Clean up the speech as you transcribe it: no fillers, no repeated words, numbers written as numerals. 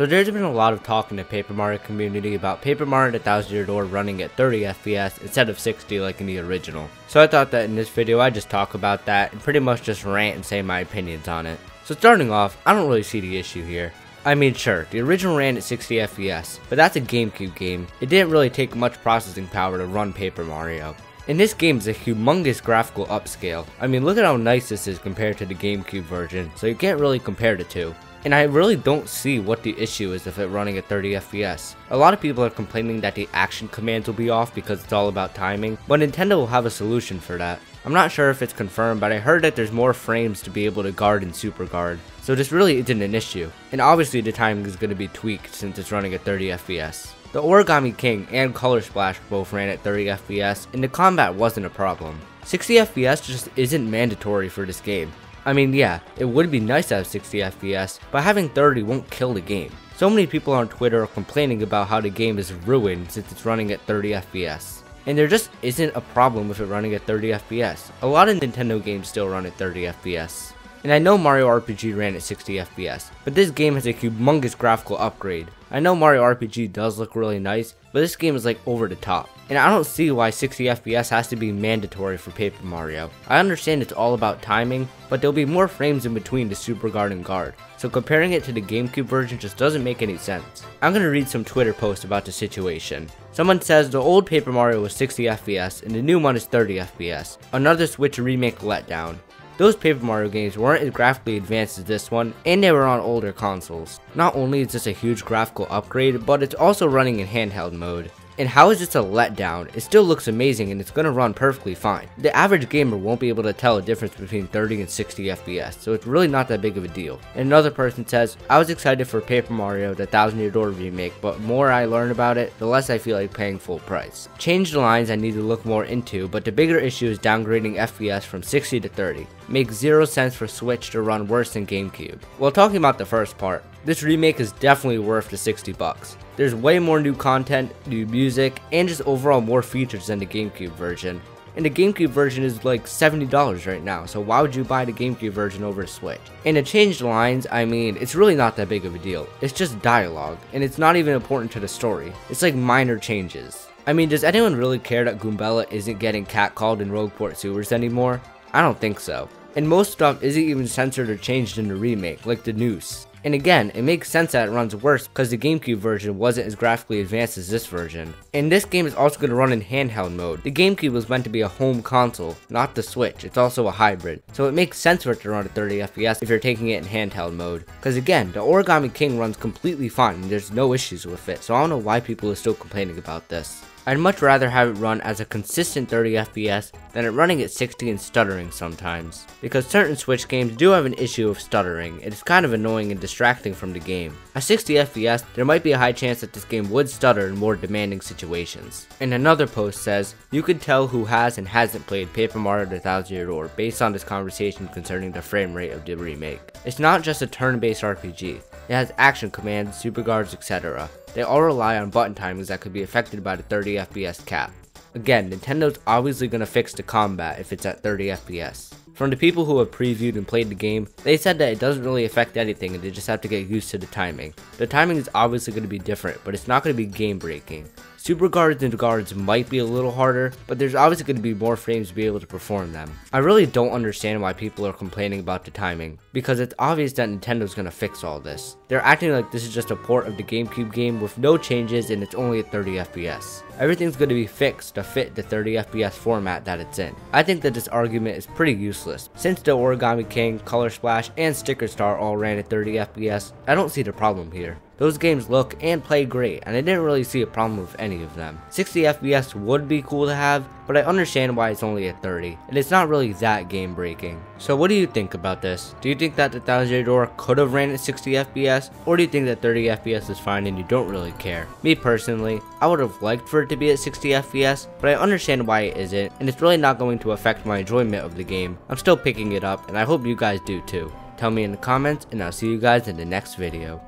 So there's been a lot of talk in the Paper Mario community about Paper Mario The Thousand Year Door running at 30 FPS instead of 60 like in the original. So I thought that in this video I'd just talk about that and pretty much just rant and say my opinions on it. So starting off, I don't really see the issue here. I mean sure, the original ran at 60 FPS, but that's a GameCube game. It didn't really take much processing power to run Paper Mario. And this game is a humongous graphical upscale. I mean look at how nice this is compared to the GameCube version, so you can't really compare the two. And I really don't see what the issue is if it's running at 30 FPS. A lot of people are complaining that the action commands will be off because it's all about timing, but Nintendo will have a solution for that. I'm not sure if it's confirmed, but I heard that there's more frames to be able to guard and super guard, so this really isn't an issue. And obviously the timing is going to be tweaked since it's running at 30 FPS. The Origami King and Color Splash both ran at 30 FPS, and the combat wasn't a problem. 60 FPS just isn't mandatory for this game. I mean yeah, it would be nice to have 60 FPS, but having 30 won't kill the game. So many people on Twitter are complaining about how the game is ruined since it's running at 30 FPS. And there just isn't a problem with it running at 30 FPS. A lot of Nintendo games still run at 30 FPS. And I know Mario RPG ran at 60 FPS, but this game has a humongous graphical upgrade. I know Mario RPG does look really nice, but this game is like over the top. And I don't see why 60 FPS has to be mandatory for Paper Mario. I understand it's all about timing, but there'll be more frames in between the super guard and guard, so comparing it to the GameCube version just doesn't make any sense. I'm gonna read some Twitter posts about the situation. Someone says the old Paper Mario was 60 FPS and the new one is 30 FPS. Another Switch remake letdown. Those Paper Mario games weren't as graphically advanced as this one, and they were on older consoles. Not only is this a huge graphical upgrade, but it's also running in handheld mode. And how is this a letdown? It still looks amazing and it's going to run perfectly fine. The average gamer won't be able to tell the difference between 30 and 60 FPS, so it's really not that big of a deal. And another person says, I was excited for Paper Mario The Thousand Year Door remake, but the more I learn about it, the less I feel like paying full price. Changed lines I need to look more into, but the bigger issue is downgrading FPS from 60 to 30. Makes zero sense for Switch to run worse than GameCube. Well, talking about the first part, this remake is definitely worth the $60. There's way more new content, new music, and just overall more features than the GameCube version. And the GameCube version is like $70 right now, so why would you buy the GameCube version over Switch? And the changed lines, I mean, it's really not that big of a deal. It's just dialogue, and it's not even important to the story. It's like minor changes. I mean, does anyone really care that Goombella isn't getting catcalled in Rogue Port Sewers anymore? I don't think so. And most stuff isn't even censored or changed in the remake, like the noose. And again, it makes sense that it runs worse because the GameCube version wasn't as graphically advanced as this version. And this game is also going to run in handheld mode. The GameCube was meant to be a home console, not the Switch. It's also a hybrid, so it makes sense for it to run at 30 FPS if you're taking it in handheld mode. Because again, the Origami King runs completely fine and there's no issues with it, so I don't know why people are still complaining about this. I'd much rather have it run as a consistent 30 FPS than it running at 60 and stuttering sometimes. Because certain Switch games do have an issue of stuttering, it's kind of annoying and distracting from the game. At 60 FPS, there might be a high chance that this game would stutter in more demanding situations. And another post says, you could tell who has and hasn't played Paper Mario The Thousand Year Door based on this conversation concerning the frame rate of the remake. It's not just a turn-based RPG. It has action commands, super guards, etc. They all rely on button timings that could be affected by the 30 FPS cap. Again, Nintendo's obviously going to fix the combat if it's at 30 FPS. From the people who have previewed and played the game, they said that it doesn't really affect anything and they just have to get used to the timing. The timing is obviously going to be different, but it's not going to be game breaking. Super guards and guards might be a little harder, but there's obviously going to be more frames to be able to perform them. I really don't understand why people are complaining about the timing, because it's obvious that Nintendo's going to fix all this. They're acting like this is just a port of the GameCube game with no changes and it's only at 30 FPS. Everything's going to be fixed to fit the 30 FPS format that it's in. I think that this argument is pretty useless. Since the Origami King, Color Splash, and Sticker Star all ran at 30 FPS, I don't see the problem here. Those games look and play great, and I didn't really see a problem with any of them. 60 FPS would be cool to have, but I understand why it's only at 30, and it's not really that game breaking. So what do you think about this? Do you think that the Thousand Year Door could have ran at 60 FPS, or do you think that 30 FPS is fine and you don't really care? Me personally, I would have liked for it to be at 60 FPS, but I understand why it isn't, and it's really not going to affect my enjoyment of the game. I'm still picking it up, and I hope you guys do too. Tell me in the comments, and I'll see you guys in the next video.